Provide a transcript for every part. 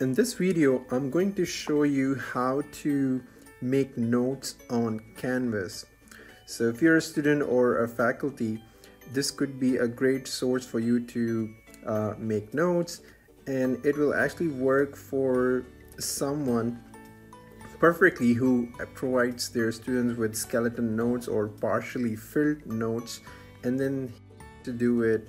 In this video, I'm going to show you how to make notes on Canvas. So if you're a student or a faculty, this could be a great source for you to make notes, and it will actually work for someone perfectly who provides their students with skeleton notes or partially filled notes, and then to do it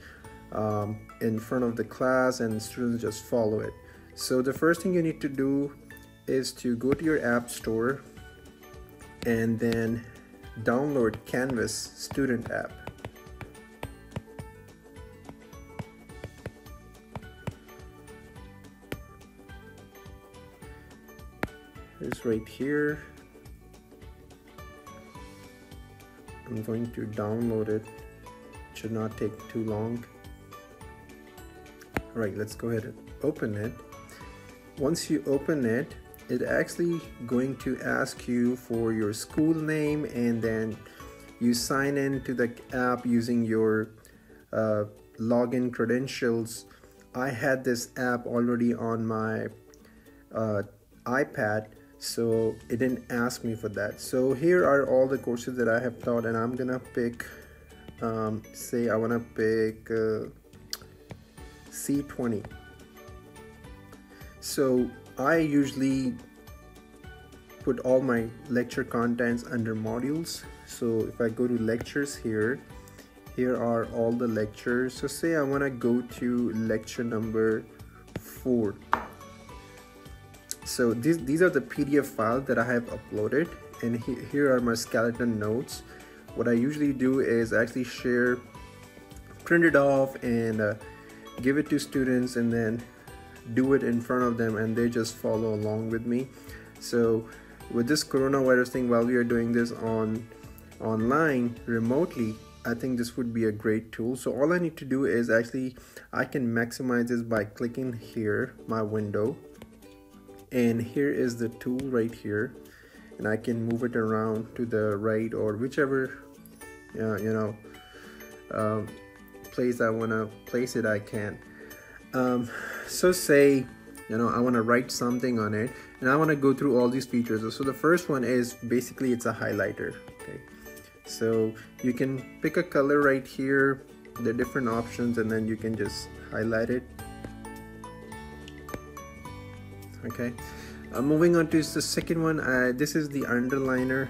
in front of the class and students just follow it. So the first thing you need to do is to go to your app store and then download Canvas Student App. It's right here. I'm going to download it. It should not take too long. All right, let's go ahead and open it. Once you open it, it's actually going to ask you for your school name, and then you sign in to the app using your login credentials. I had this app already on my iPad, so it didn't ask me for that. So here are all the courses that I have taught, and I'm gonna pick, say I wanna pick C20. So I usually put all my lecture contents under modules. So if I go to lectures here are all the lectures. So say I want to go to lecture number 4. So these are the PDF files that I have uploaded, and here are my skeleton notes. What I usually do is actually share, print it off, and give it to students, and then do it in front of them, and they just follow along with me. So with this coronavirus thing, while we are doing this online remotely, I think this would be a great tool. So all I need to do is actually I can maximize this by clicking here, my window, and here is the tool right here, and I can move it around to the right or whichever place I want to place it. I can so say, I want to write something on it, and I want to go through all these features. So the first one is basically it's a highlighter. Okay, so you can pick a color right here, the different options, and then you can just highlight it. Okay, moving on to the second one, this is the underliner.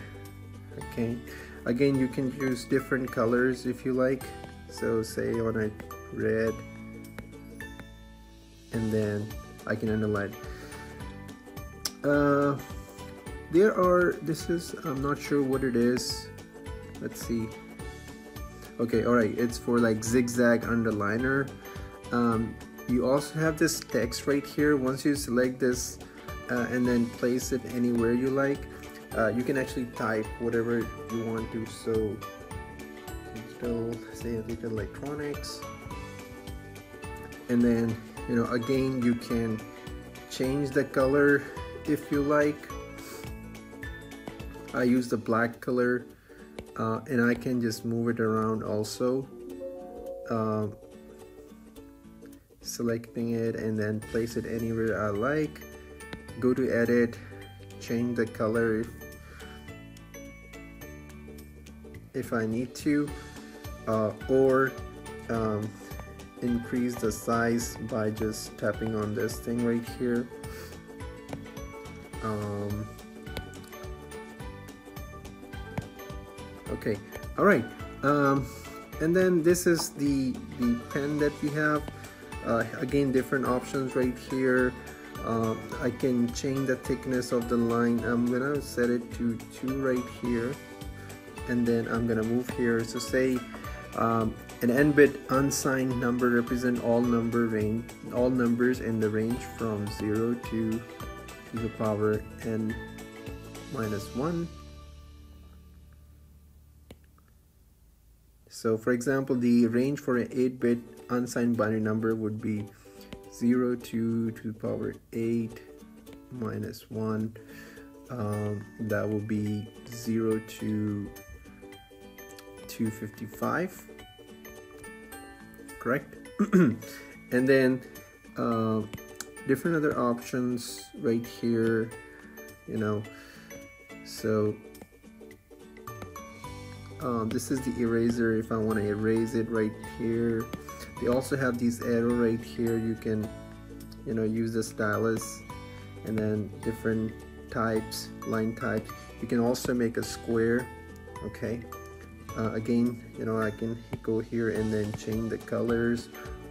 Okay, again, you can use different colors if you like. So say on a red, and then I can underline. I'm not sure what it is. Let's see. Okay, all right, it's for like zigzag underliner. You also have this text right here. Once you select this and then place it anywhere you like, you can actually type whatever you want to. So digital, say digital electronics, and then again, you can change the color if you like. I use the black color, and I can just move it around also, selecting it and then place it anywhere I like. Go to edit, change the color if I need to, or increase the size by just tapping on this thing right here. Okay, all right, and then this is the pen that we have. Again, different options right here. I can change the thickness of the line. I'm gonna set it to 2 right here, and then I'm gonna move here. So say an n-bit unsigned number represents all numbers in the range from 0 to the power n minus 1. So for example, the range for an 8-bit unsigned binary number would be 0 to the power 8 minus 1. That would be 0 to 255, correct? And then different other options right here, you know. So this is the eraser if I want to erase it right here. They also have these arrows right here. You can, you know, use the stylus and then different types, line types. You can also make a square, okay. Again, you know, I can go here and then change the colors,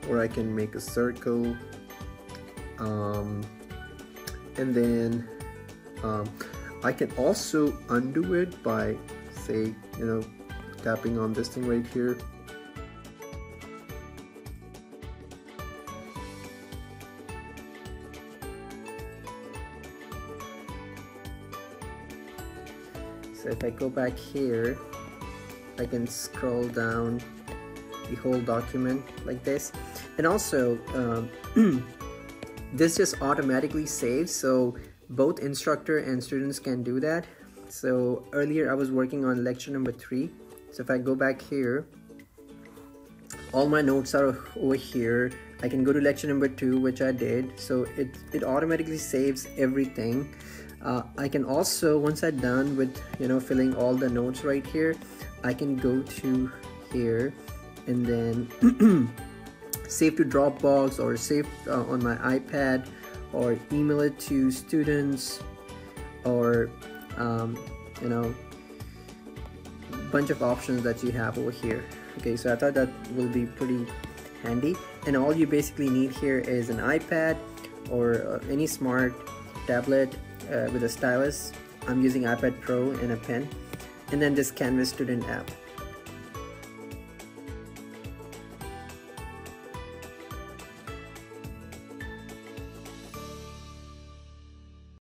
or I can make a circle, and then I can also undo it by, say, you know, tapping on this thing right here. So if I go back here, I can scroll down the whole document like this. And also this just automatically saves, so both instructor and students can do that. So earlier I was working on lecture number 3. So if I go back here, all my notes are over here. I can go to lecture number 2, which I did. So it automatically saves everything. I can also, once I'm done with, you know, filling all the notes right here, I can go to here and then save to Dropbox, or save on my iPad, or email it to students, or you know, bunch of options that you have over here. Okay, so I thought that will be pretty handy. And all you basically need here is an iPad or any smart tablet with a stylus. I'm using iPad Pro and a pen, and then this Canvas Student app.